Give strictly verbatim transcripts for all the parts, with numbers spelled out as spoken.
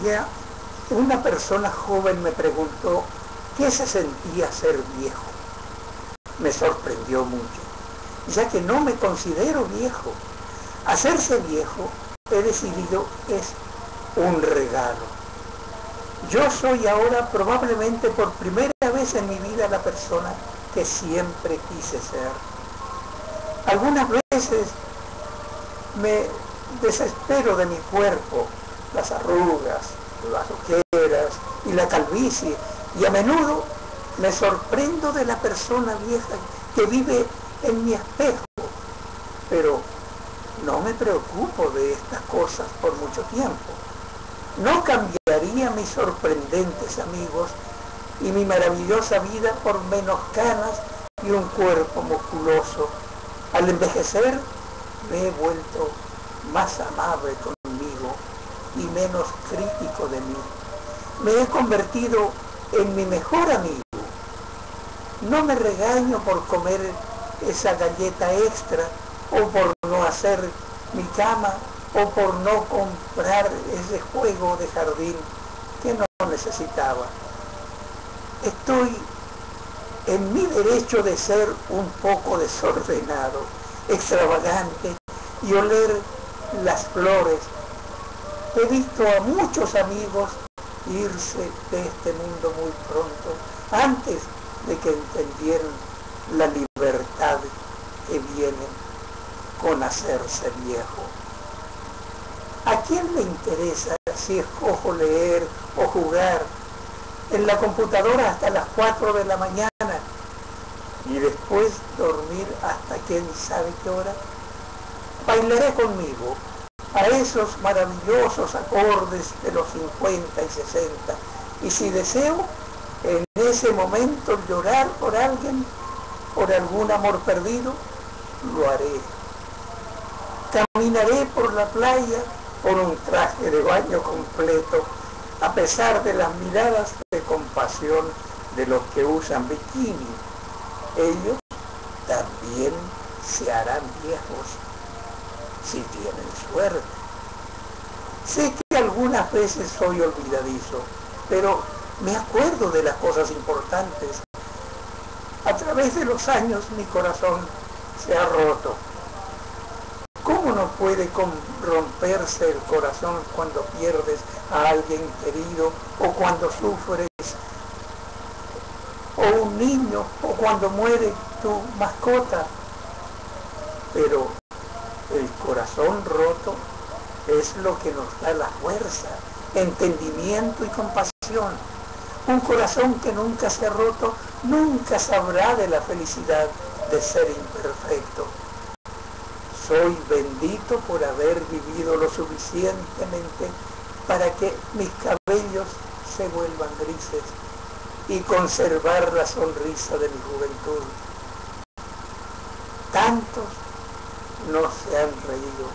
día una persona joven me preguntó qué se sentía ser viejo. Me sorprendió mucho, ya que no me considero viejo. Hacerse viejo, he decidido, es un regalo. Yo soy ahora probablemente por primera vez en mi vida la persona que siempre quise ser. Algunas veces me desespero de mi cuerpo, las arrugas, las ojeras y la calvicie, y a menudo me sorprendo de la persona vieja que vive en mi espejo, pero no me preocupo de estas cosas por mucho tiempo. No cambiaría mis sorprendentes amigos y mi maravillosa vida por menos canas y un cuerpo musculoso. Al envejecer me he vuelto más amable conmigo y menos crítico de mí. Me he convertido en mi mejor amigo. No me regaño por comer esa galleta extra o por no hacer mi cama o por no comprar ese juego de jardín que no necesitaba. Estoy en mi derecho de ser un poco desordenado, extravagante y oler las flores. He visto a muchos amigos irse de este mundo muy pronto, antes de que entendieran la libertad que viene con hacerse viejo. ¿A quién le interesa si escojo leer o jugar en la computadora hasta las cuatro de la mañana y después dormir hasta quién sabe qué hora? Bailaré conmigo a esos maravillosos acordes de los cincuenta y sesenta, y si deseo, en ese momento llorar por alguien, por algún amor perdido, lo haré. Caminaré por la playa con un traje de baño completo, a pesar de las miradas de compasión de los que usan bikini. Ellos también se harán viejos, si tienen suerte. Sé que algunas veces soy olvidadizo, pero me acuerdo de las cosas importantes. A través de los años mi corazón se ha roto. ¿Cómo no puede romperse el corazón cuando pierdes a alguien querido, o cuando sufres, o un niño, o cuando muere tu mascota? Pero el corazón roto es lo que nos da la fuerza, entendimiento y compasión. Un corazón que nunca se ha roto nunca sabrá de la felicidad de ser imperfecto. Soy bendito por haber vivido lo suficientemente para que mis cabellos se vuelvan grises y conservar la sonrisa de mi juventud. Tantos no se han reído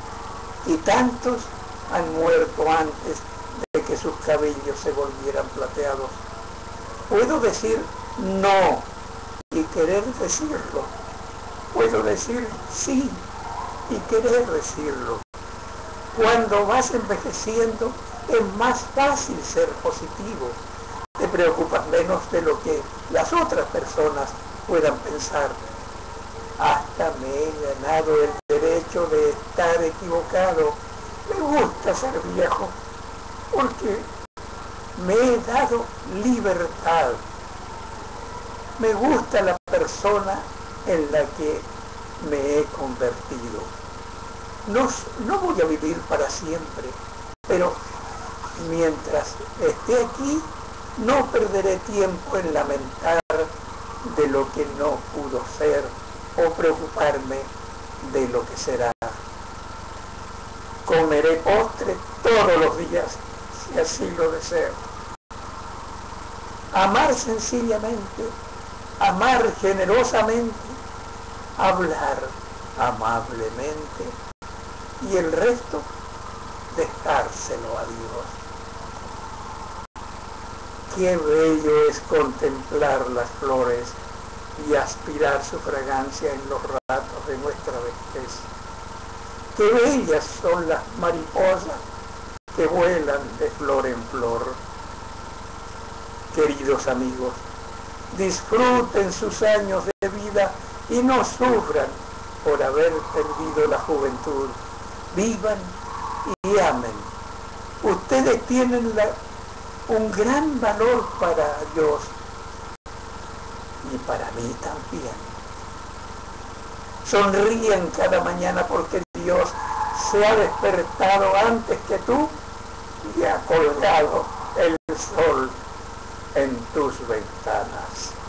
y tantos han muerto antes de que sus cabellos se volvieran plateados. Puedo decir no y querer decirlo. Puedo decir sí y querer decirlo. Cuando vas envejeciendo es más fácil ser positivo. Te preocupas menos de lo que las otras personas puedan pensar. Hasta me he ganado el derecho de estar equivocado. Me gusta ser viejo porque me he dado libertad. Me gusta la persona en la que me he convertido. No, no voy a vivir para siempre, pero mientras esté aquí no perderé tiempo en lamentar de lo que no pudo ser, o preocuparme de lo que será. Comeré postre todos los días, si así lo deseo. Amar sencillamente, amar generosamente, hablar amablemente, y el resto, dejárselo a Dios. Qué bello es contemplar las flores y aspirar su fragancia en los ratos de nuestra vejez. Qué bellas son las mariposas que vuelan de flor en flor. Queridos amigos, disfruten sus años de vida y no sufran por haber perdido la juventud. Vivan y amen. Ustedes tienen la, un gran valor para Dios y para mí también. Sonríen cada mañana porque Dios se ha despertado antes que tú y ha colgado el sol en tus ventanas.